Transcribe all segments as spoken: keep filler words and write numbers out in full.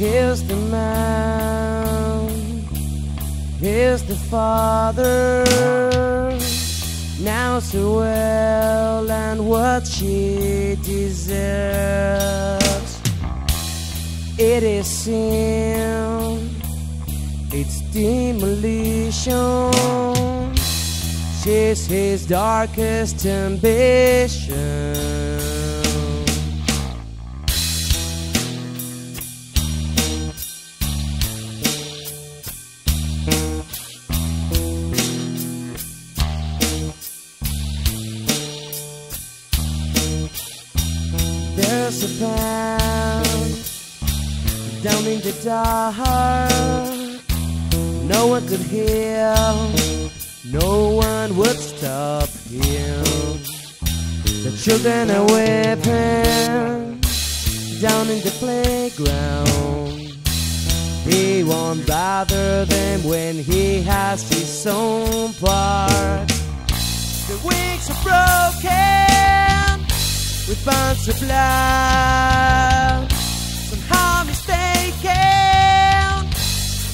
Here's the man, here's the father. Now it's her will and what she deserves. It is sin, it's demolition. She's his darkest ambition. There's a path down in the dark. No one could hear, no one would stop him. The children are weeping down in the playground. He won't bother them when he has his own part. The wings are broken with bunch of blood. Somehow mistaken,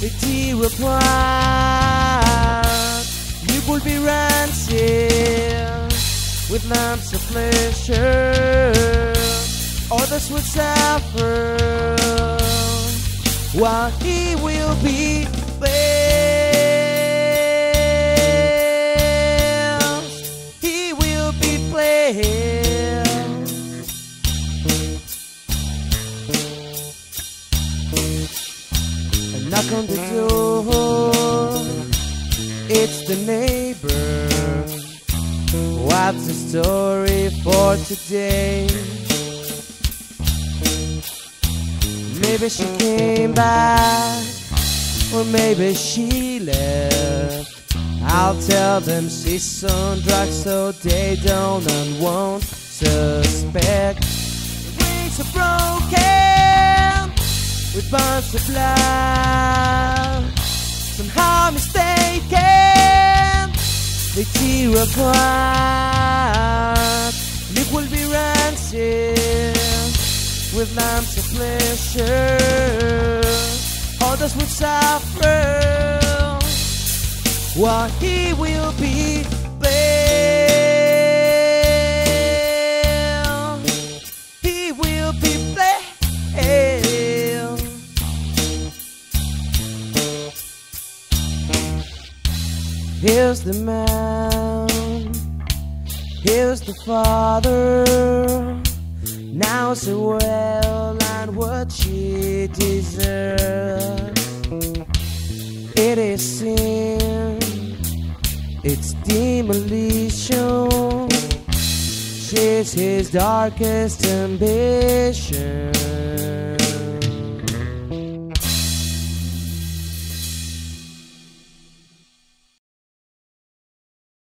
the tear will part. You will be ransomed with lumps of pleasure. Others will suffer while he will be blessed. He will be blessed. Knock on the door, it's the neighbor. What's the story for today? Maybe she came back, or maybe she left. I'll tell them she's on drugs so they don't and won't suspect. The wings are broken with bunch of blood. Somehow mistaken, the tear will cry. Luke will be ransomed with lumps of pleasure. Others will suffer while he will be blessed. He will be blessed. Here's the man, here's the father. Now it's her will and what she deserves. It is sin, it's demolition. She's his darkest ambition.